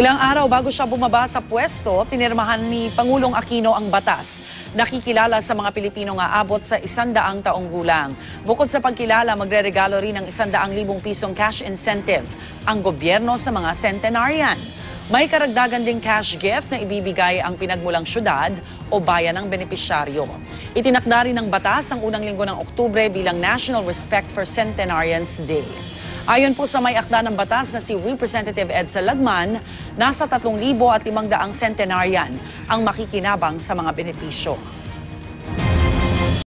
Ilang araw bago siya bumaba sa pwesto, pinirmahan ni Pangulong Aquino ang batas. Nakikilala sa mga Pilipino nga abot sa 100 taong gulang. Bukod sa pagkilala, magreregalo rin ng 100,000 pisong cash incentive ang gobyerno sa mga centenarian. May karagdagan ding cash gift na ibibigay ang pinagmulang syudad o bayan ng benepisyaryo. Itinakda rin ng batas ang unang linggo ng Oktubre bilang National Respect for Centenarians Day. Ayon po sa may akda ng batas na si Representative Ed Salagman, nasa 3,500 centenarian ang makikinabang sa mga benepisyo.